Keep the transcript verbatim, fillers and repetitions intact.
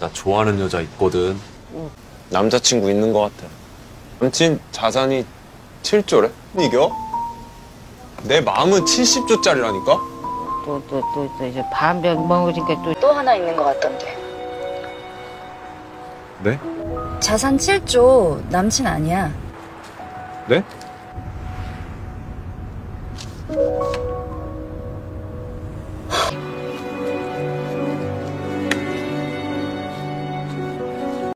나 좋아하는 여자 있거든. 응. 남자친구 있는 것 같아. 남친 자산이 칠 조래? 이겨? 내 마음은 칠십 조짜리라니까? 또, 또, 또, 또 이제 반병 먹으니까 또 또 하나 있는 것 같던데. 네? 자산 칠 조 남친 아니야. 네?